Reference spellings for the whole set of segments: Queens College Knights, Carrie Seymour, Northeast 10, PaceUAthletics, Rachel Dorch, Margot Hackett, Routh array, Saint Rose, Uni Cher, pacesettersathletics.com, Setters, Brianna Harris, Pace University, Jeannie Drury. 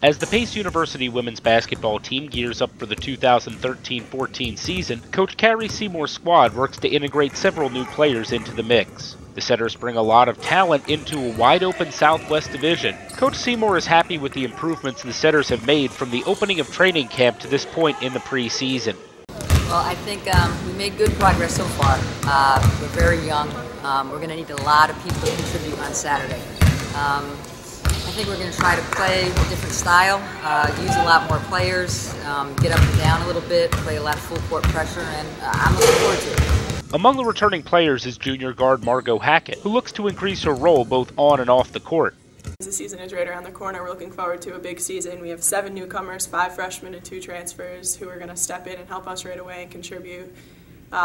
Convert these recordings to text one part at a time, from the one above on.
As the Pace University women's basketball team gears up for the 2013-14 season, Coach Carrie Seymour's squad works to integrate several new players into the mix. The Setters bring a lot of talent into a wide-open Southwest Division. Coach Seymour is happy with the improvements the Setters have made from the opening of training camp to this point in the preseason. Well, I think we made good progress so far. We're very young. We're going to need a lot of people to contribute on Saturday. I think we're going to try to play a different style, use a lot more players, get up and down a little bit, play a lot of full court pressure, and I'm looking forward to it. Among the returning players is junior guard Margot Hackett, who looks to increase her role both on and off the court. The season is right around the corner. We're looking forward to a big season. We have 7 newcomers, 5 freshmen, and 2 transfers who are going to step in and help us right away and contribute.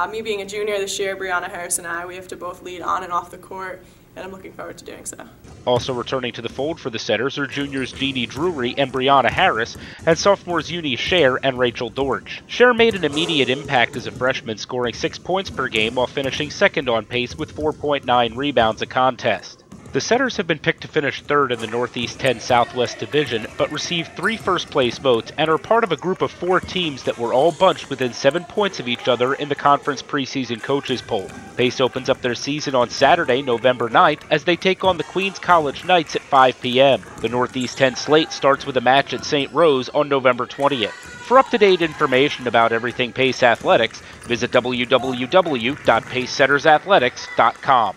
Me being a junior this year, Brianna Harris and I, we have to both lead on and off the court, and I'm looking forward to doing so. Also returning to the fold for the Setters are juniors Jeannie Drury and Brianna Harris, and sophomores Uni Cher and Rachel Dorch. Cher made an immediate impact as a freshman, scoring 6 points per game while finishing second on pace with 4.9 rebounds a contest. The Setters have been picked to finish third in the Northeast 10 Southwest Division, but received 3 first-place votes and are part of a group of 4 teams that were all bunched within 7 points of each other in the conference preseason coaches poll. Pace opens up their season on Saturday, November 9th, as they take on the Queens College Knights at 5 p.m. The Northeast 10 slate starts with a match at Saint Rose on November 20th. For up-to-date information about everything Pace Athletics, visit www.pacesettersathletics.com.